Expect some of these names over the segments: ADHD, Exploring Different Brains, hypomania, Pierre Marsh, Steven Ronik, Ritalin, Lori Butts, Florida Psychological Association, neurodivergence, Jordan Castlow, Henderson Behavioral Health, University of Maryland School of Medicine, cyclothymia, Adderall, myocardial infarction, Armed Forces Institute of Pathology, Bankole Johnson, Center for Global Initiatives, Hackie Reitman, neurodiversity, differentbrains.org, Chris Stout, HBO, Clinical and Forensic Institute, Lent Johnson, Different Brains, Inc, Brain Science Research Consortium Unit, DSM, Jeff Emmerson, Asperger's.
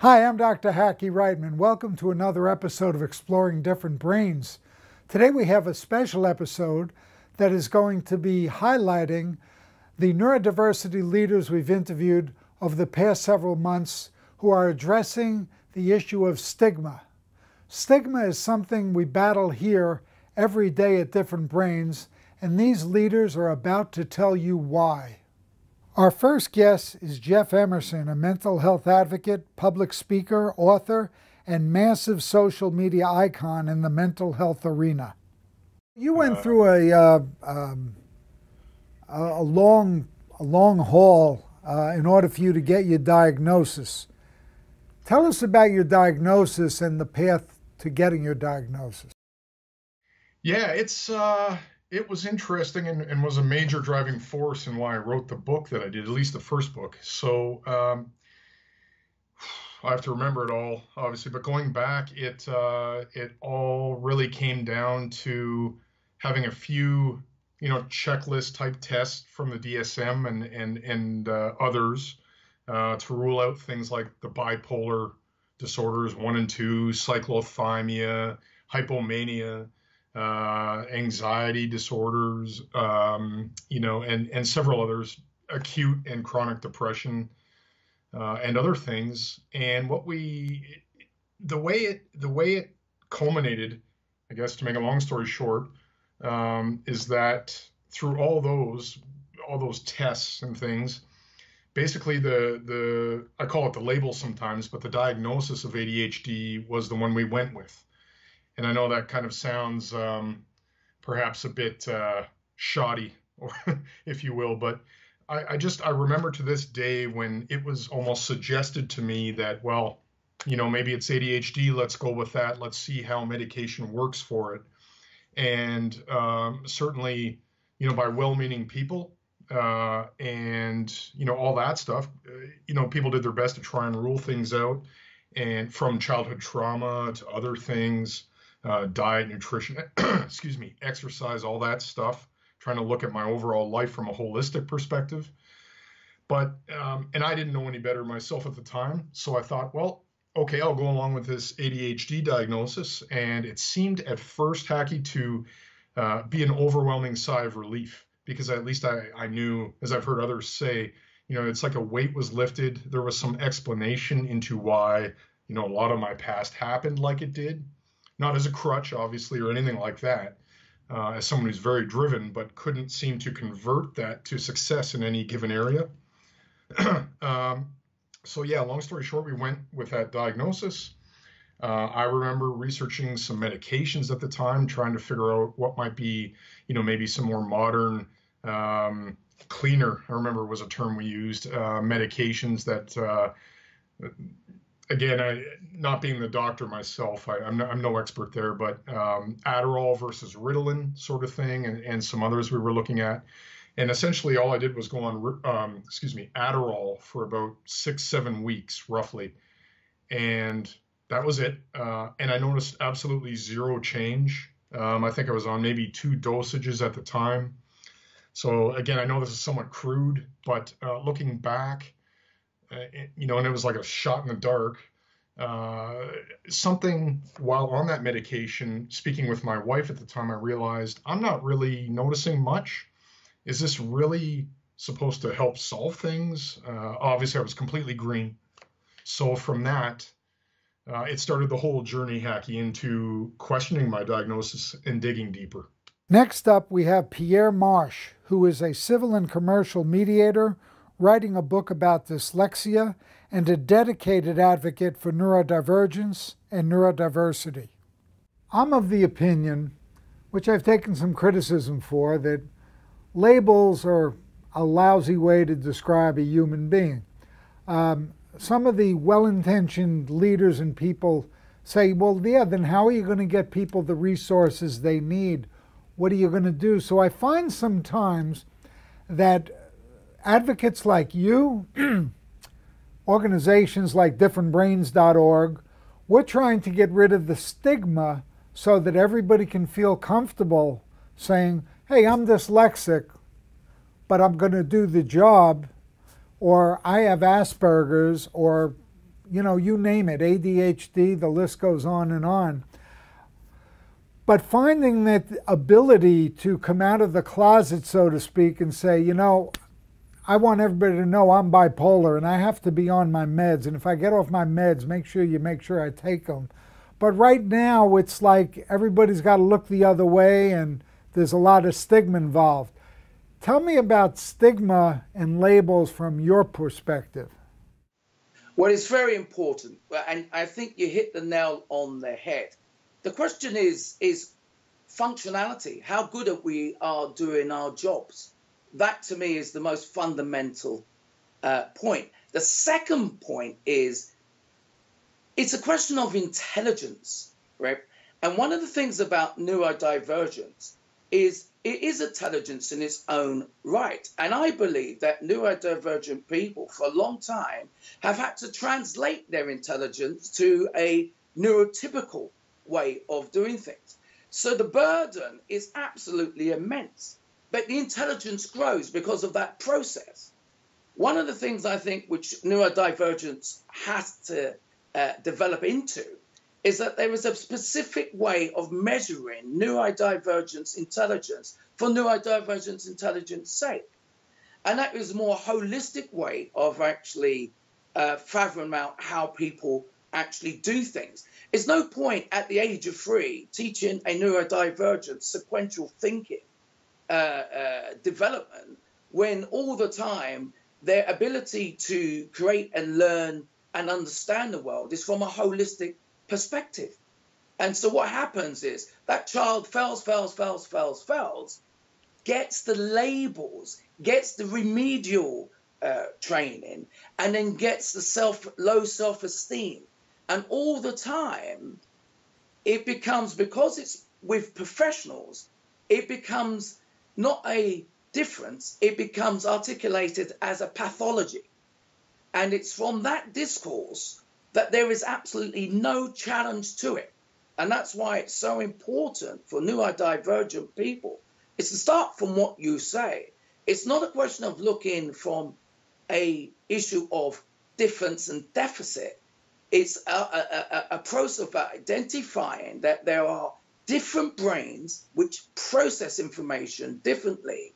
Hi, I'm Dr. Hackie Reitman. Welcome to another episode of Exploring Different Brains. Today we have a special episode that is going to be highlighting the neurodiversity leaders we've interviewed over the past several months who are addressing the issue of stigma. Stigma is something we battle here every day at Different Brains, and these leaders are about to tell you why. Our first guest is Jeff Emmerson, a mental health advocate, public speaker, author, and massive social media icon in the mental health arena. You went through a long haul in order for you to get your diagnosis. Tell us about your diagnosis and the path to getting your diagnosis. Yeah, it was interesting and was a major driving force in why I wrote the book that I did, at least the first book. So I have to remember it all, obviously. But going back, it all really came down to having a few, checklist type tests from the DSM and others to rule out things like the bipolar disorders 1 and 2, cyclothymia, hypomania, anxiety disorders, and several others, acute and chronic depression, and other things. And the way it culminated, I guess, to make a long story short, is that through all those tests and things, basically I call it the label sometimes, but the diagnosis of ADHD was the one we went with. And I know that kind of sounds perhaps a bit shoddy, or if you will, but I remember to this day when it was almost suggested to me that, well, maybe it's ADHD, let's go with that, let's see how medication works for it. And certainly, by well-meaning people and, all that stuff, people did their best to try and rule things out, and from childhood trauma to other things. Diet, nutrition, excuse me, exercise, all that stuff, trying to look at my overall life from a holistic perspective. But, and I didn't know any better myself at the time. So I thought, well, okay, I'll go along with this ADHD diagnosis. And it seemed at first, Hackie, to be an overwhelming sigh of relief, because at least I knew, as I've heard others say, it's like a weight was lifted. There was some explanation into why, a lot of my past happened like it did. Not as a crutch, obviously, or anything like that, as someone who's very driven, but couldn't seem to convert that to success in any given area. So yeah, long story short, we went with that diagnosis. I remember researching some medications at the time, trying to figure out what might be, maybe some more modern, cleaner, I remember was a term we used, medications that, again, not being the doctor myself, I'm no expert there, but Adderall versus Ritalin sort of thing, and some others we were looking at. And essentially all I did was go on, Adderall for about 6-7 weeks, roughly. And that was it. And I noticed absolutely zero change. I think I was on maybe 2 dosages at the time. So again, I know this is somewhat crude, but looking back, and it was like a shot in the dark. Something while on that medication, speaking with my wife at the time, I realized I'm not really noticing much. Is this really supposed to help solve things? Obviously, I was completely green. So from that, it started the whole journey, Hackie, into questioning my diagnosis and digging deeper. Next up, we have Pierre Marsh, who is a civil and commercial mediator, writing a book about dyslexia, and a dedicated advocate for neurodivergence and neurodiversity. I'm of the opinion, which I've taken some criticism for, that labels are a lousy way to describe a human being. Some of the well-intentioned leaders and people say, well, yeah, then how are you going to get people the resources they need? What are you going to do? So I find sometimes that advocates like you, organizations like differentbrains.org, we're trying to get rid of the stigma so that everybody can feel comfortable saying, hey, I'm dyslexic, but I'm going to do the job, or I have Asperger's, or you know, you name it, ADHD, the list goes on. But finding that ability to come out of the closet, so to speak, and say, you know, I want everybody to know I'm bipolar and I have to be on my meds. And if I get off my meds, make sure I take them. But right now, it's like everybody's got to look the other way and there's a lot of stigma involved. Tell me about stigma and labels from your perspective. Well, it's very important. And I think you hit the nail on the head. The question is functionality. How good are we doing our jobs? That, to me, is the most fundamental point. The second point is it's a question of intelligence, right? And one of the things about neurodivergence is it is intelligence in its own right. And I believe that neurodivergent people for a long time have had to translate their intelligence to a neurotypical way of doing things. So the burden is absolutely immense. But the intelligence grows because of that process. One of the things I think which neurodivergence has to develop into is that there is a specific way of measuring neurodivergence intelligence for neurodivergence intelligence sake. And that is a more holistic way of actually fathom out how people actually do things. It's no point at the age of 3 teaching a neurodivergent sequential thinking development when all the time their ability to create and learn and understand the world is from a holistic perspective. And so what happens is that child fails, gets the labels, gets the remedial training, and then gets the low self-esteem. And all the time, it becomes, because it's with professionals, it becomes not a difference, it becomes articulated as a pathology. And it's from that discourse that there is absolutely no challenge to it. And that's why it's so important for neurodivergent people. It's to start from what you say. It's not a question of looking from an issue of difference and deficit. It's a process of identifying that there are different brains which process information differently.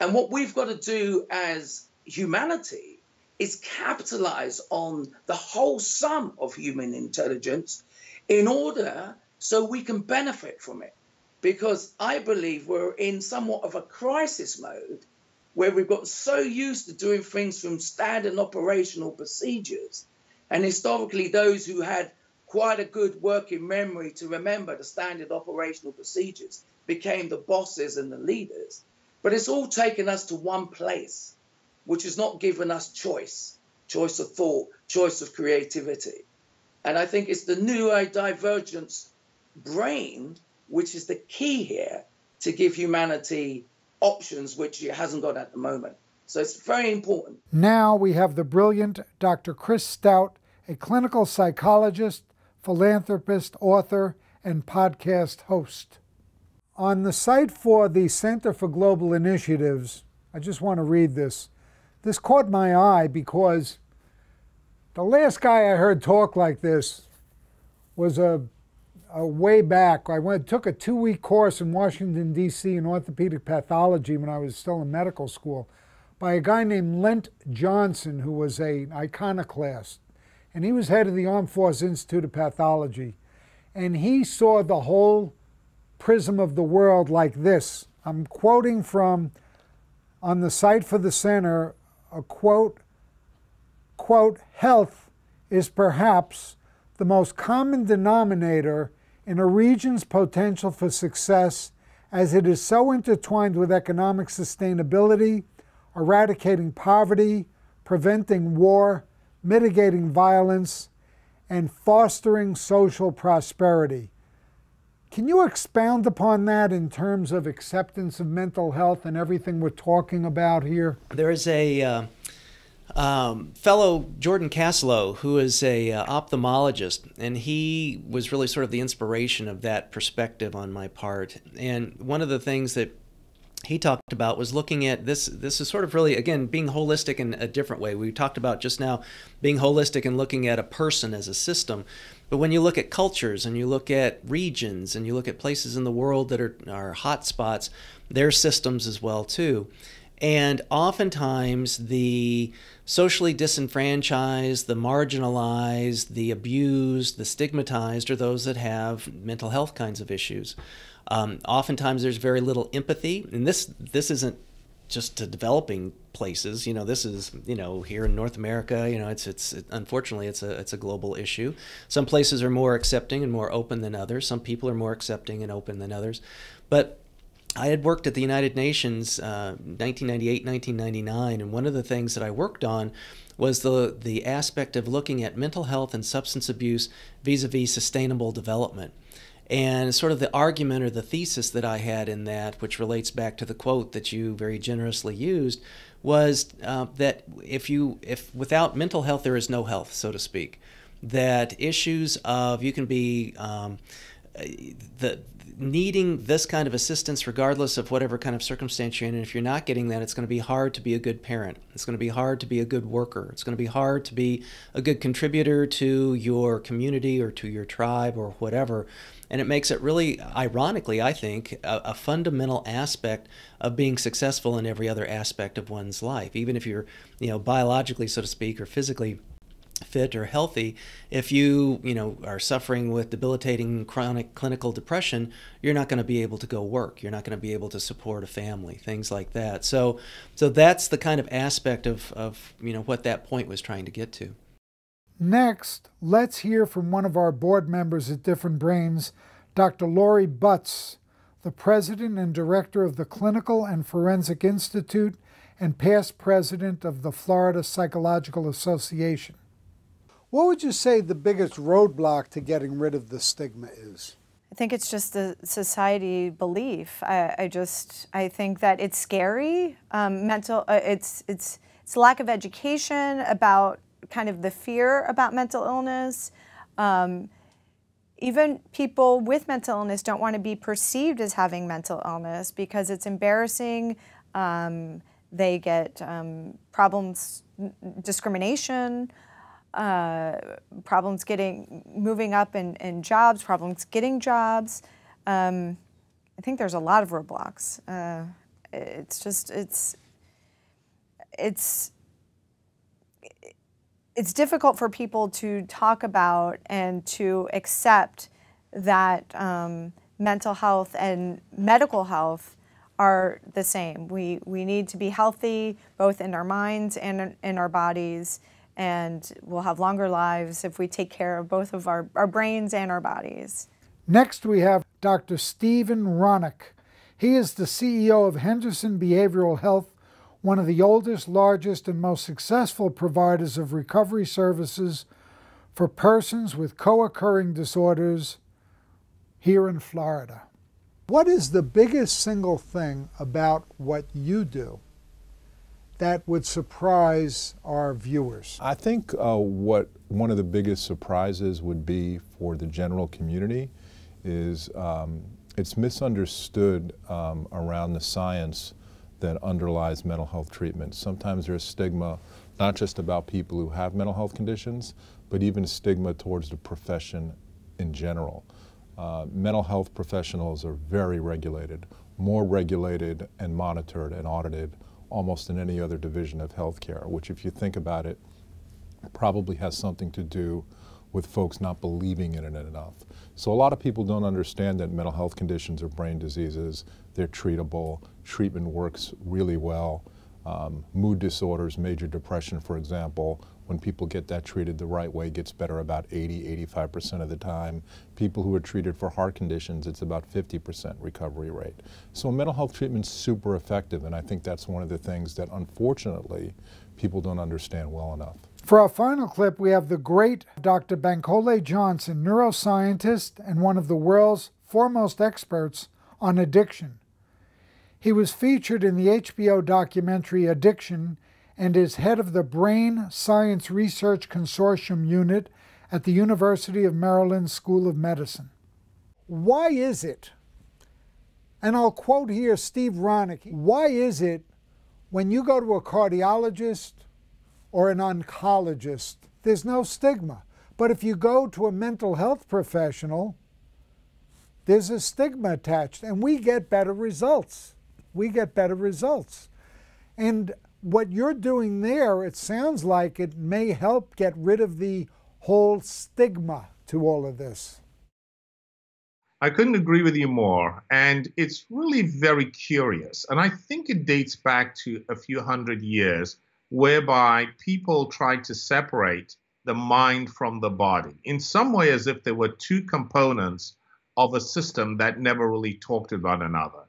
And what we've got to do as humanity is capitalize on the whole sum of human intelligence in order so we can benefit from it. Because I believe we're in somewhat of a crisis mode where we've got so used to doing things from standard operational procedures. And historically, those who had quite a good working memory to remember the standard operational procedures became the bosses and the leaders. But it's all taken us to one place, which has not given us choice of thought, choice of creativity. And I think it's the neurodivergent brain, which is the key here to give humanity options, which it hasn't got at the moment. So it's very important. Now we have the brilliant Dr. Chris Stout, a clinical psychologist, philanthropist, author, and podcast host. On the site for the Center for Global Initiatives, I just want to read this. This caught my eye because the last guy I heard talk like this was a way back. I took a 2-week course in Washington, D.C. in orthopedic pathology when I was still in medical school by a guy named Lent Johnson, who was an iconoclast. And he was head of the Armed Forces Institute of Pathology. And he saw the whole prism of the world like this. I'm quoting from, on the site for the center, a quote, health is perhaps the most common denominator in a region's potential for success as it is so intertwined with economic sustainability, eradicating poverty, preventing war, mitigating violence, and fostering social prosperity. Can you expound upon that in terms of acceptance of mental health and everything we're talking about here? There is a fellow, Jordan Castlow, who is an ophthalmologist, and he was really sort of the inspiration of that perspective on my part. And one of the things that he talked about was looking at this. This is sort of really, again, being holistic in a different way. We talked about just now being holistic and looking at a person as a system. But when you look at cultures and you look at regions and you look at places in the world that are hot spots, their systems as well too. And oftentimes the socially disenfranchised, the marginalized, the abused, the stigmatized are those that have mental health kinds of issues. Oftentimes there's very little empathy, and this isn't just to developing places. You know, this is, you know, here in North America, you know, it's unfortunately it's a global issue. Some places are more accepting and more open than others. Some people are more accepting and open than others. But I had worked at the United Nations 1998, 1999, and one of the things that I worked on was the aspect of looking at mental health and substance abuse vis-a-vis sustainable development. And sort of the argument or the thesis that I had in that, which relates back to the quote that you very generously used, was that if without mental health there is no health, so to speak. That issues of you can be needing this kind of assistance regardless of whatever kind of circumstance you're in, and if you're not getting that, it's going to be hard to be a good parent. It's going to be hard to be a good worker. It's going to be hard to be a good contributor to your community or to your tribe or whatever. And it makes it really, ironically, I think, a fundamental aspect of being successful in every other aspect of one's life. Even if you're, you know, biologically, so to speak, or physically fit or healthy, if you know, are suffering with debilitating chronic clinical depression, you're not going to be able to go work. You're not going to be able to support a family, things like that. So that's the kind of aspect of you know, what that point was trying to get to. Next, let's hear from one of our board members at Different Brains, Dr. Lori Butts, the president and director of the Clinical and Forensic Institute and past president of the Florida Psychological Association. What would you say the biggest roadblock to getting rid of the stigma is? I think it's just the society belief. I think that it's scary. It's lack of education about kind of the fear about mental illness. Even people with mental illness don't want to be perceived as having mental illness because it's embarrassing. They get problems, discrimination. Problems moving up in jobs, problems getting jobs. I think there's a lot of roadblocks. It's difficult for people to talk about and to accept that mental health and medical health are the same. We need to be healthy both in our minds and in our bodies. And we'll have longer lives if we take care of both of our brains and our bodies. Next, we have Dr. Steven Ronik. He is the CEO of Henderson Behavioral Health, one of the oldest, largest, and most successful providers of recovery services for persons with co-occurring disorders here in Florida. What is the biggest single thing about what you do that would surprise our viewers? I think what one of the biggest surprises would be for the general community is it's misunderstood around the science that underlies mental health treatment. Sometimes there's stigma, not just about people who have mental health conditions, but even stigma towards the profession in general. Mental health professionals are very regulated, more regulated and monitored and audited almost in any other division of healthcare, which if you think about it, probably has something to do with folks not believing in it enough. So a lot of people don't understand that mental health conditions are brain diseases, they're treatable, treatment works really well. Mood disorders, major depression, for example, when people get that treated the right way, it gets better about 80–85% of the time. People who are treated for heart conditions, it's about 50% recovery rate. So mental health treatment's super effective, and I think that's one of the things that unfortunately people don't understand well enough. For our final clip, we have the great Dr. Bankole Johnson, neuroscientist and one of the world's foremost experts on addiction. He was featured in the HBO documentary Addiction and is head of the Brain Science Research Consortium Unit at the University of Maryland School of Medicine. Why is it And I'll quote here Steve Ronik. Why is it when you go to a cardiologist or an oncologist, there's no stigma? But if you go to a mental health professional, there's a stigma attached, and we get better results. We get better results. And what you're doing there, it sounds like it may help get rid of the whole stigma to all of this. I couldn't agree with you more, and it's really very curious. And I think it dates back to a few hundred years, whereby people tried to separate the mind from the body, in some way as if there were two components of a system that never really talked to one another.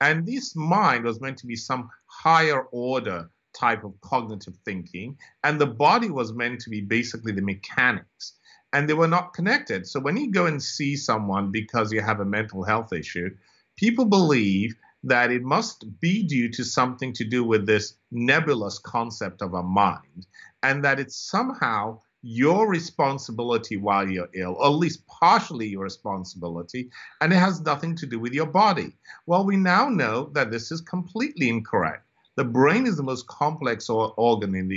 And this mind was meant to be some higher order type of cognitive thinking, and the body was meant to be basically the mechanics. And they were not connected. So when you go and see someone because you have a mental health issue, people believe that it must be due to something to do with this nebulous concept of a mind, and that it's somehow your responsibility while you're ill, or at least partially your responsibility, and it has nothing to do with your body. Well, we now know that this is completely incorrect. The brain is the most complex organ in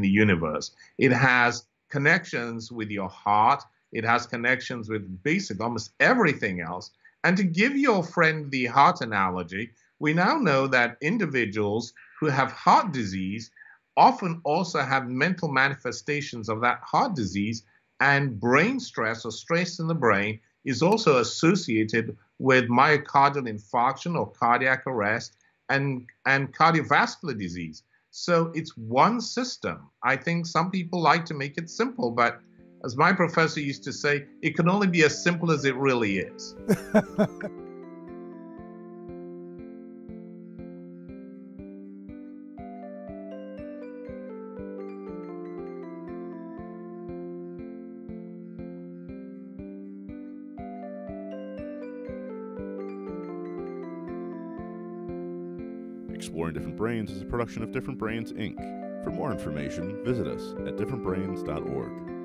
the universe. It has connections with your heart. It has connections with basic, almost everything else. And to give your friend the heart analogy, we now know that individuals who have heart disease often also have mental manifestations of that heart disease, and brain stress or stress in the brain is also associated with myocardial infarction or cardiac arrest and cardiovascular disease. So it's one system. I think some people like to make it simple, but as my professor used to say, it can only be as simple as it really is. Exploring Different Brains is a production of Different Brains, Inc. For more information, visit us at differentbrains.org.